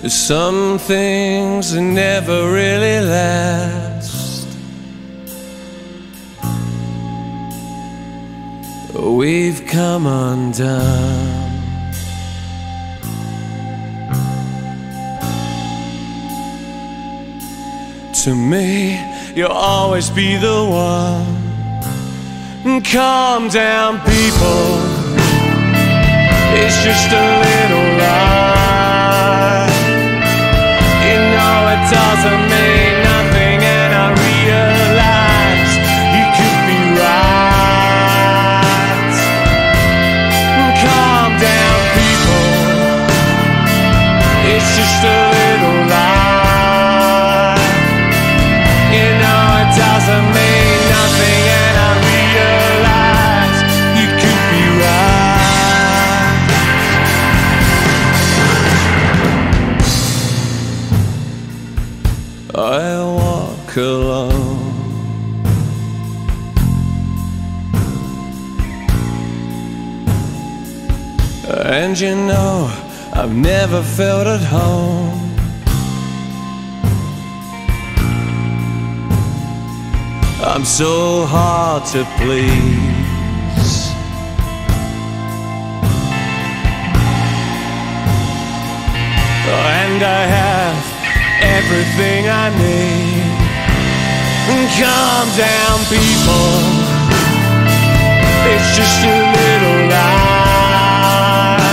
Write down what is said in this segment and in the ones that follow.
There's some things that never really last. We've come undone. To me, you'll always be the one. Calm down, people, it's just a little lie. It doesn't mean nothing, and I realize you could be right. Calm down, people, it's just a little lie. You know it doesn't mean nothing, and I realize you could be right. I walk alone, and you know I've never felt at home. I'm so hard to please. And I have everything I need. Calm down, people, it's just a little lie.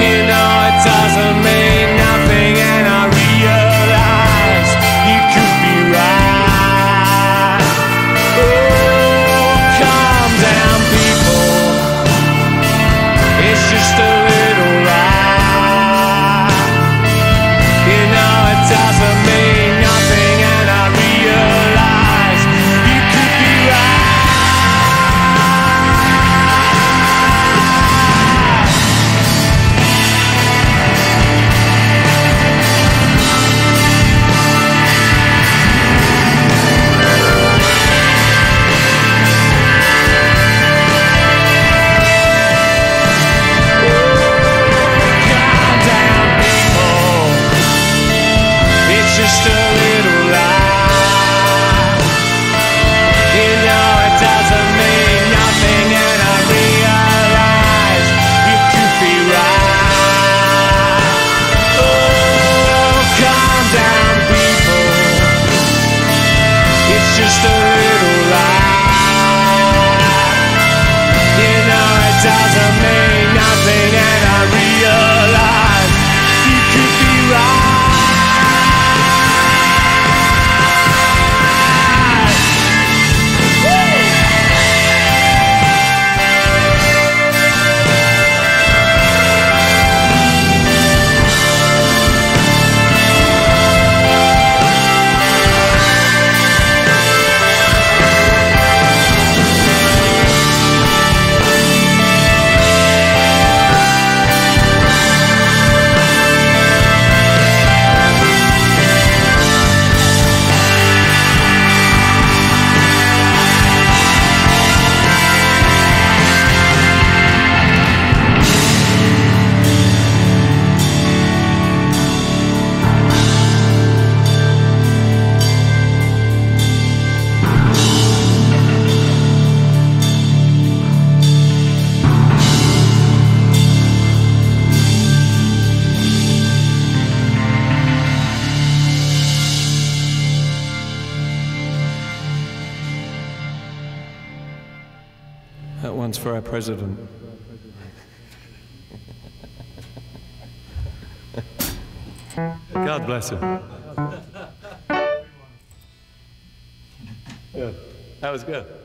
You know it doesn't mean nothing, and I realize you could be right. Oh, calm down, people, it's just a little lie. You know it doesn't mean nothing, and I realize you could be right. Calm down, people, it's just a little lie. You know it doesn't mean nothing, and I realize you could be right. Oh, calm down, people, it's just a little lie. You know it doesn't mean nothing, and I realize you could be right. That one's for our president. God bless him. Yeah, that was good.